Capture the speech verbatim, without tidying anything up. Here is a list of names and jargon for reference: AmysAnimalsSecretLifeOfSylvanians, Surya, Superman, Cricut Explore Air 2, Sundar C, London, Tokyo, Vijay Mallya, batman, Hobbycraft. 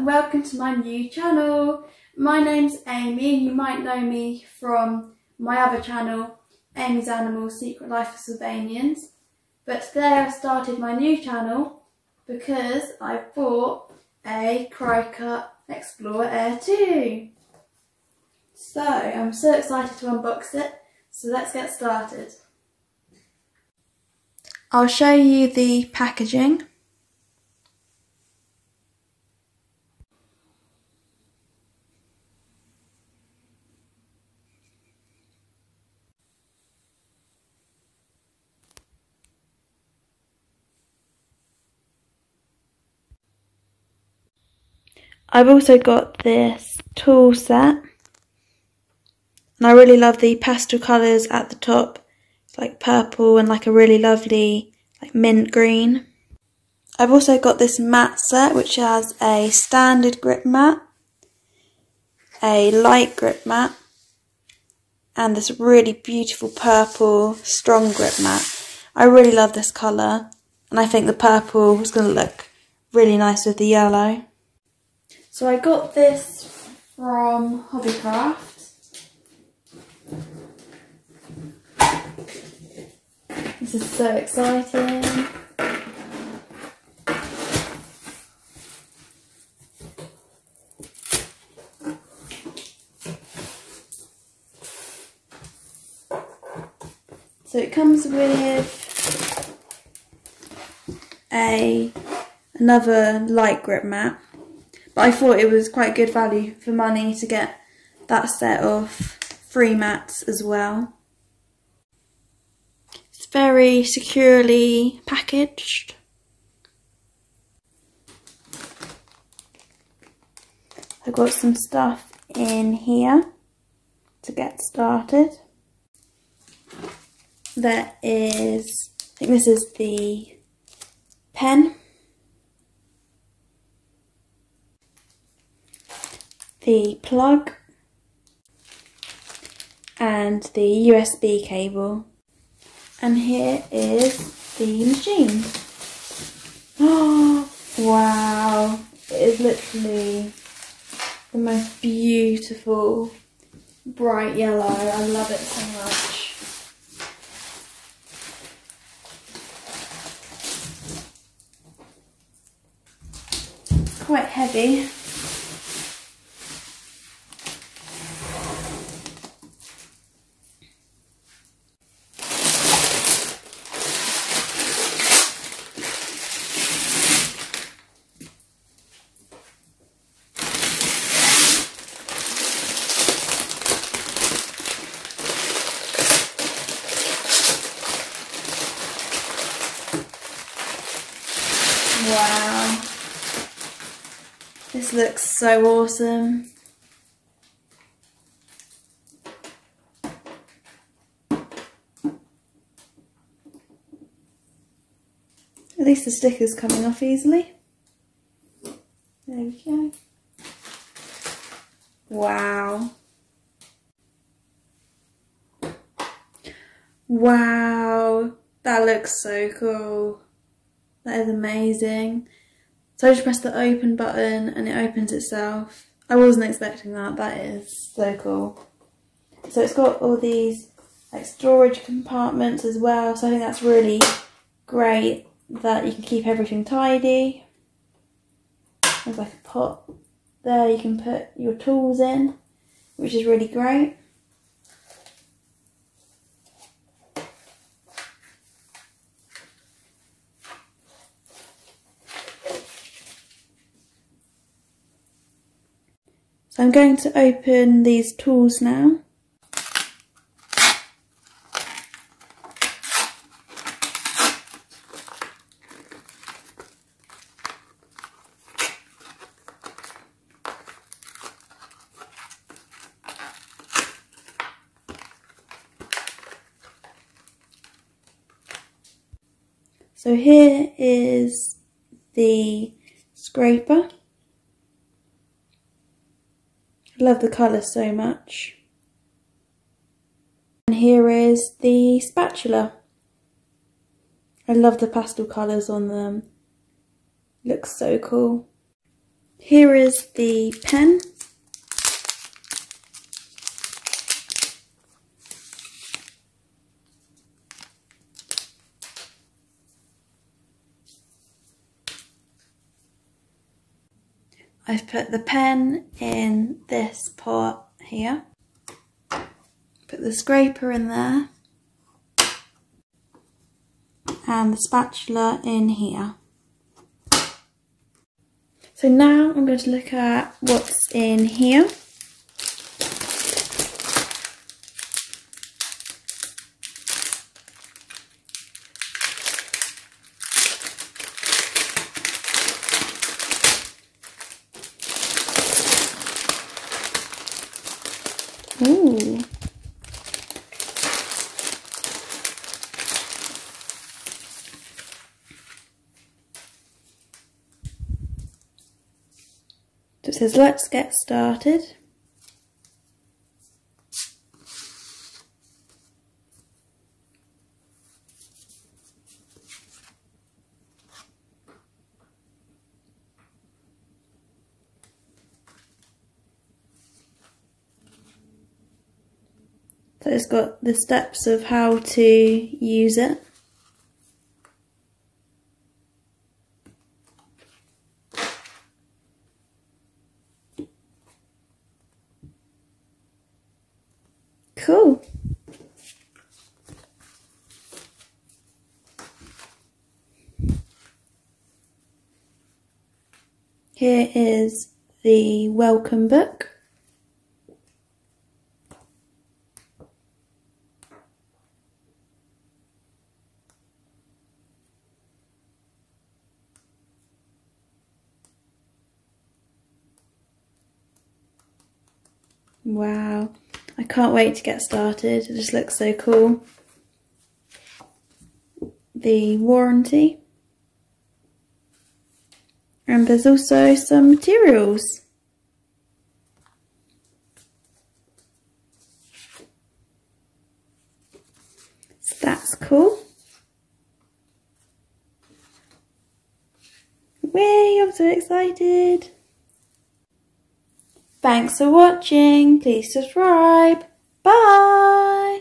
and welcome to my new channel. My name's Amy and you might know me from my other channel, Amy's Animals Secret Life of Sylvanians, but today I've started my new channel because I bought a Cricut Explore Air two. So I'm so excited to unbox it, so let's get started. I'll show you the packaging. I've also got this tool set, and I really love the pastel colours at the top. It's like purple and like a really lovely like mint green. I've also got this mat set, which has a standard grip mat, a light grip mat, and this really beautiful purple strong grip mat. I really love this colour, and I think the purple is going to look really nice with the yellow. So I got this from Hobbycraft. This is so exciting. So it comes with a another light grip mat. But I thought it was quite good value for money to get that set of free mats as well. It's very securely packaged. I've got some stuff in here to get started. There is, I think this is the pen. The plug and the U S B cable, and here is the machine. Oh wow, it is literally the most beautiful bright yellow. I love it so much. It's quite heavy. Wow, this looks so awesome. At least the sticker's coming off easily. There we go. Wow. Wow, that looks so cool. That is amazing. So I just press the open button and it opens itself. I wasn't expecting that. That is so cool. So it's got all these like storage compartments as well. So I think that's really great that you can keep everything tidy. There's like a pot there you can put your tools in, which is really great. So I'm going to open these tools now. So here is the scraper. Love the colour so much. And here is the spatula. I love the pastel colours on them. Looks so cool. Here is the pen. I've put the pen in this pot here, put the scraper in there, and the spatula in here. So now I'm going to look at what's in here. Ooh. It says, let's get started. So it's got the steps of how to use it. Cool. Here is the welcome book. Wow. I can't wait to get started, it just looks so cool. The warranty. And there's also some materials. So that's cool. Way, I'm so excited. Thanks for watching, please subscribe, bye!